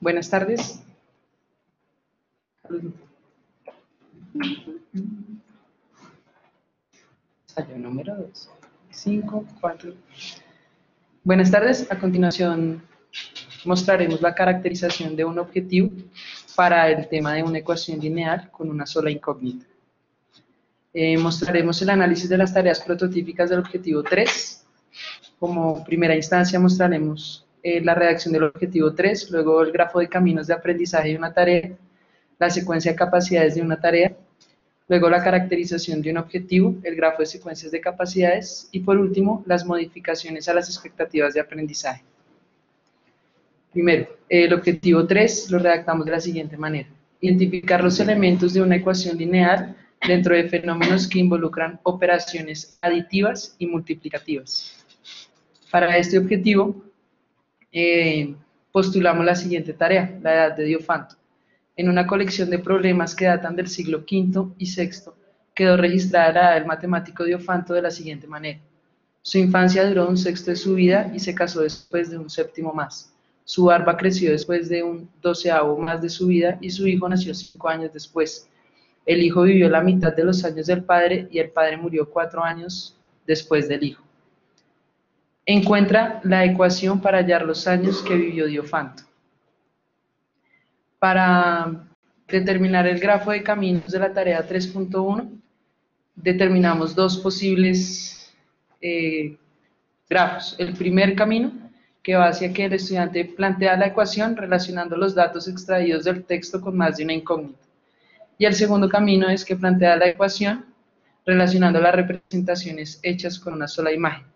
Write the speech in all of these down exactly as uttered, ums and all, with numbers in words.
Buenas tardes. Ensayo número dos, cinco, cuatro. Buenas tardes. A continuación mostraremos la caracterización de un objetivo para el tema de una ecuación lineal con una sola incógnita. Eh, mostraremos el análisis de las tareas prototípicas del objetivo tres. Como primera instancia mostraremos eh, la redacción del objetivo tres, luego el grafo de caminos de aprendizaje de una tarea, la secuencia de capacidades de una tarea, luego la caracterización de un objetivo, el grafo de secuencias de capacidades y por último las modificaciones a las expectativas de aprendizaje. Primero, el objetivo tres lo redactamos de la siguiente manera: identificar los elementos de una ecuación lineal dentro de fenómenos que involucran operaciones aditivas y multiplicativas. Para este objetivo, eh, postulamos la siguiente tarea, la edad de Diofanto. En una colección de problemas que datan del siglo quinto y sexto, quedó registrada la edad del matemático Diofanto de la siguiente manera. Su infancia duró un sexto de su vida y se casó después de un séptimo más. Su barba creció después de un doceavo más de su vida y su hijo nació cinco años después. El hijo vivió la mitad de los años del padre y el padre murió cuatro años después del hijo. Encuentra la ecuación para hallar los años que vivió Diofanto. Para determinar el grafo de caminos de la tarea tres punto uno, determinamos dos posibles eh, grafos. El primer camino, que va hacia que el estudiante plantea la ecuación relacionando los datos extraídos del texto con más de una incógnita. Y el segundo camino es que plantea la ecuación relacionando las representaciones hechas con una sola imagen.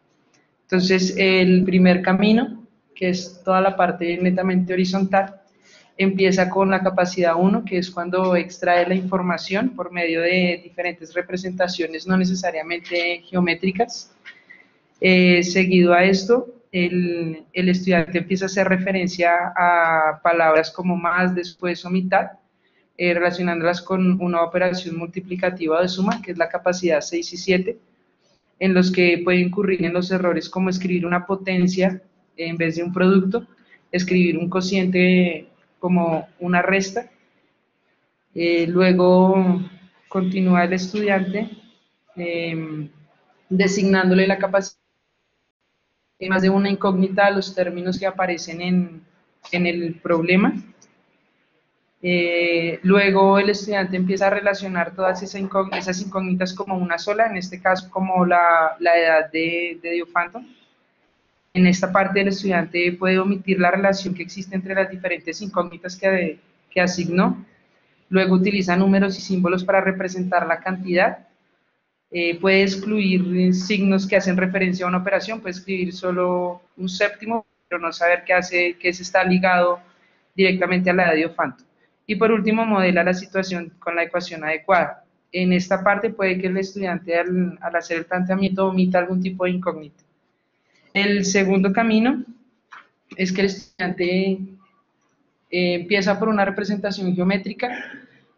Entonces, el primer camino, que es toda la parte netamente horizontal, empieza con la capacidad uno, que es cuando extrae la información por medio de diferentes representaciones no necesariamente geométricas. Eh, seguido a esto, el, el estudiante empieza a hacer referencia a palabras como más, después o mitad, eh, relacionándolas con una operación multiplicativa de suma, que es la capacidad seis y siete, en los que puede incurrir en los errores como escribir una potencia en vez de un producto, escribir un cociente como una resta. Eh, luego continúa el estudiante eh, designándole la capacidad de más de una incógnita a los términos que aparecen en, en el problema. Eh, luego el estudiante empieza a relacionar todas esas incógnitas, esas incógnitas como una sola, en este caso como la, la edad de, de Diofanto. En esta parte el estudiante puede omitir la relación que existe entre las diferentes incógnitas que, que asignó. Luego utiliza números y símbolos para representar la cantidad. Eh, puede excluir signos que hacen referencia a una operación, puede escribir solo un séptimo, pero no saber qué hace, qué se está ligado directamente a la edad de Diofanto. Y por último, modela la situación con la ecuación adecuada. En esta parte puede que el estudiante al, al hacer el planteamiento omita algún tipo de incógnita. El segundo camino es que el estudiante eh, empieza por una representación geométrica,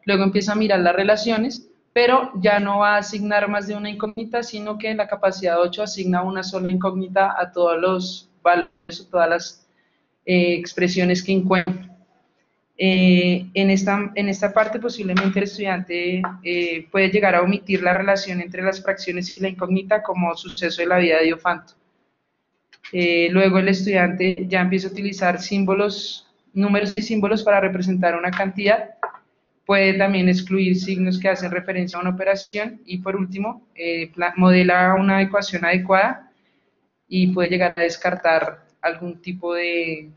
luego empieza a mirar las relaciones, pero ya no va a asignar más de una incógnita, sino que la capacidad ocho asigna una sola incógnita a todos los valores o todas las eh, expresiones que encuentra. Eh, en, esta, en esta parte posiblemente el estudiante eh, puede llegar a omitir la relación entre las fracciones y la incógnita como suceso de la vida de Diofanto. Eh, luego el estudiante ya empieza a utilizar símbolos, números y símbolos para representar una cantidad, puede también excluir signos que hacen referencia a una operación y por último eh, modela una ecuación adecuada y puede llegar a descartar algún tipo de,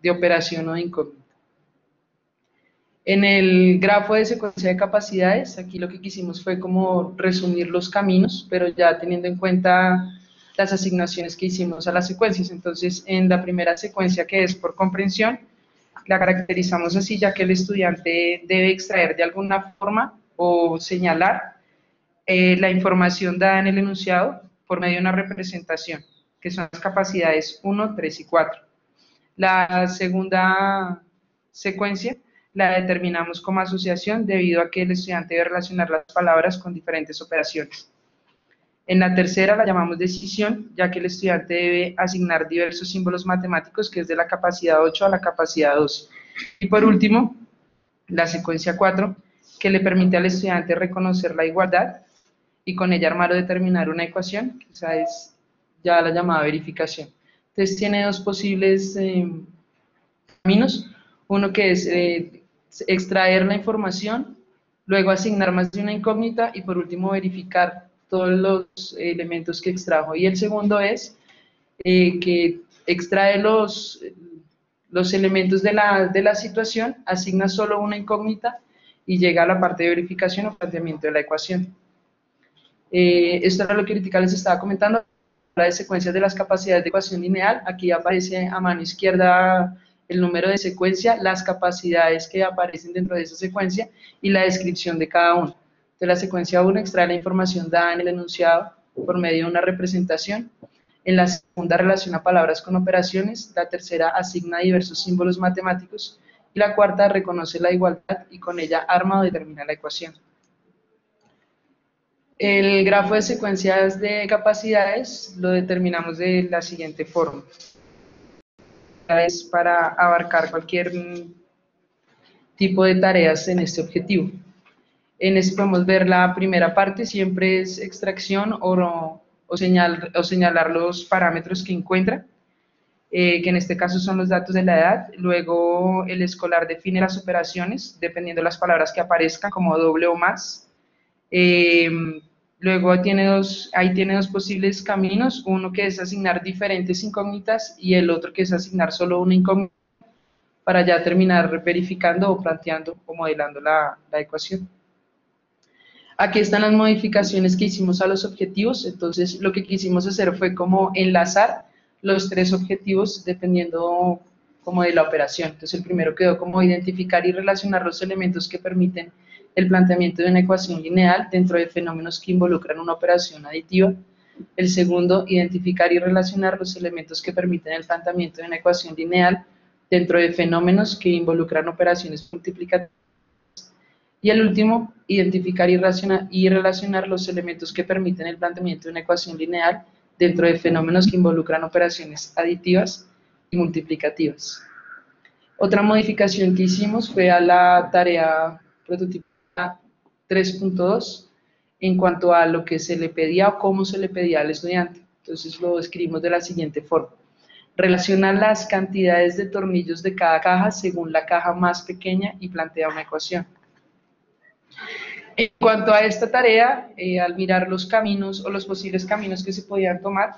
de operación o de incógnita. En el grafo de secuencia de capacidades, aquí lo que quisimos fue como resumir los caminos, pero ya teniendo en cuenta las asignaciones que hicimos a las secuencias. Entonces, en la primera secuencia, que es por comprensión, la caracterizamos así, ya que el estudiante debe extraer de alguna forma o señalar eh, la información dada en el enunciado por medio de una representación, que son las capacidades uno, tres y cuatro. La segunda secuencia la determinamos como asociación, debido a que el estudiante debe relacionar las palabras con diferentes operaciones. En la tercera la llamamos decisión, ya que el estudiante debe asignar diversos símbolos matemáticos, que es de la capacidad ocho a la capacidad doce. Y por último, la secuencia cuatro, que le permite al estudiante reconocer la igualdad y con ella armar o determinar una ecuación, o sea, es ya la llamada verificación. Entonces tiene dos posibles eh, caminos, uno que es eh, extraer la información, luego asignar más de una incógnita y por último verificar todos los elementos que extrajo. Y el segundo es eh, que extrae los, los elementos de la, de la situación, asigna solo una incógnita y llega a la parte de verificación o planteamiento de la ecuación. Eh, esto era lo que ahorita les estaba comentando, la de secuencias de las capacidades de ecuación lineal. Aquí aparece a mano izquierda el número de secuencia, las capacidades que aparecen dentro de esa secuencia y la descripción de cada una. De la secuencia uno extrae la información dada en el enunciado por medio de una representación. En la segunda relaciona palabras con operaciones, la tercera asigna diversos símbolos matemáticos y la cuarta reconoce la igualdad y con ella arma o determina la ecuación. El grafo de secuencias de capacidades lo determinamos de la siguiente forma. Es para abarcar cualquier tipo de tareas en este objetivo. En este podemos ver la primera parte, siempre es extracción o, o, señal, o señalar los parámetros que encuentra, eh, que en este caso son los datos de la edad. Luego el escolar define las operaciones, dependiendo de las palabras que aparezcan, como doble o más. Eh, luego tiene dos, ahí tiene dos posibles caminos, uno que es asignar diferentes incógnitas y el otro que es asignar solo una incógnita para ya terminar verificando o planteando o modelando la, la ecuación. Aquí están las modificaciones que hicimos a los objetivos, entonces lo que quisimos hacer fue como enlazar los tres objetivos dependiendo como de la operación. Entonces el primero quedó como identificar y relacionar los elementos que permiten el planteamiento de una ecuación lineal dentro de fenómenos que involucran una operación aditiva. El segundo, identificar y relacionar los elementos que permiten el planteamiento de una ecuación lineal dentro de fenómenos que involucran operaciones multiplicativas. Y el último, identificar y relacionar, y relacionar los elementos que permiten el planteamiento de una ecuación lineal dentro de fenómenos que involucran operaciones aditivas y multiplicativas. Otra modificación que hicimos fue a la tarea prototipo tres punto dos en cuanto a lo que se le pedía o cómo se le pedía al estudiante. Entonces lo escribimos de la siguiente forma. Relaciona las cantidades de tornillos de cada caja según la caja más pequeña y plantea una ecuación. En cuanto a esta tarea, eh, al mirar los caminos o los posibles caminos que se podían tomar,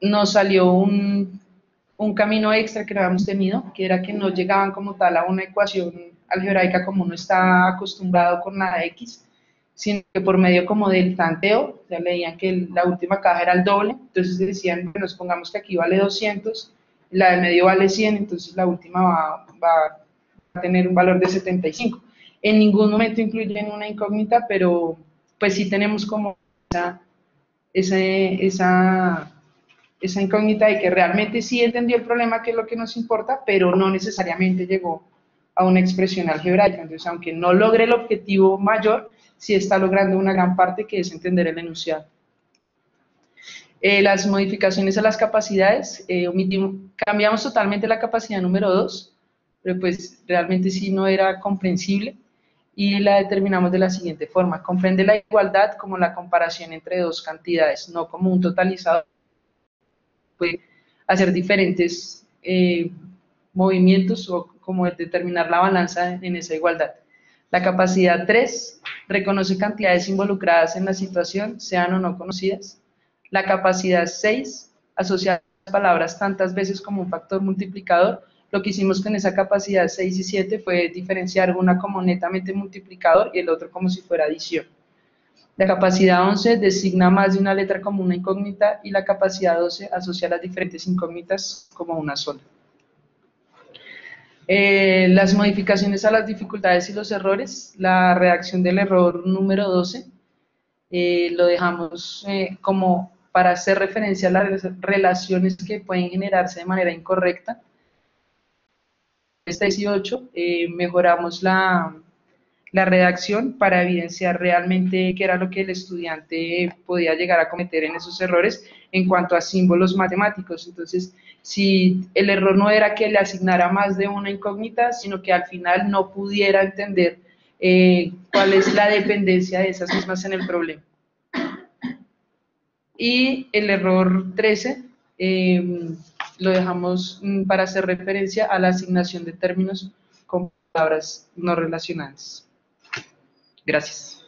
nos salió un, un camino extra que no habíamos tenido, que era que no llegaban como tal a una ecuación algebraica como uno está acostumbrado con la X, sino que por medio como del tanteo, ya leían que la última caja era el doble, entonces decían, bueno, pongamos que aquí vale doscientos, la de medio vale cien, entonces la última va, va a tener un valor de setenta y cinco. En ningún momento incluyen una incógnita, pero pues sí tenemos como esa, esa, esa, esa incógnita de que realmente sí entendió el problema, que es lo que nos importa, pero no necesariamente llegó a una expresión algebraica. Entonces, aunque no logre el objetivo mayor, sí está logrando una gran parte, que es entender el enunciado. Eh, las modificaciones a las capacidades, eh, omitimos, cambiamos totalmente la capacidad número dos, pero pues realmente sí no era comprensible, y la determinamos de la siguiente forma. Comprende la igualdad como la comparación entre dos cantidades, no como un totalizador. Puede hacer diferentes eh, movimientos o como determinar la balanza en esa igualdad. La capacidad tres, reconoce cantidades involucradas en la situación, sean o no conocidas. La capacidad seis, asocia las palabras tantas veces como un factor multiplicador. Lo que hicimos con esa capacidad seis y siete fue diferenciar una como netamente multiplicador y el otro como si fuera adición. La capacidad once, designa más de una letra como una incógnita, y la capacidad doce, asocia las diferentes incógnitas como una sola. Eh, las modificaciones a las dificultades y los errores, la redacción del error número doce, eh, lo dejamos eh, como para hacer referencia a las relaciones que pueden generarse de manera incorrecta. Esta dieciocho, eh, mejoramos la, la redacción para evidenciar realmente qué era lo que el estudiante podía llegar a cometer en esos errores en cuanto a símbolos matemáticos. Entonces, si el error no era que le asignara más de una incógnita, sino que al final no pudiera entender eh, cuál es la dependencia de esas mismas en el problema. Y el error trece eh, lo dejamos para hacer referencia a la asignación de términos con palabras no relacionadas. Gracias.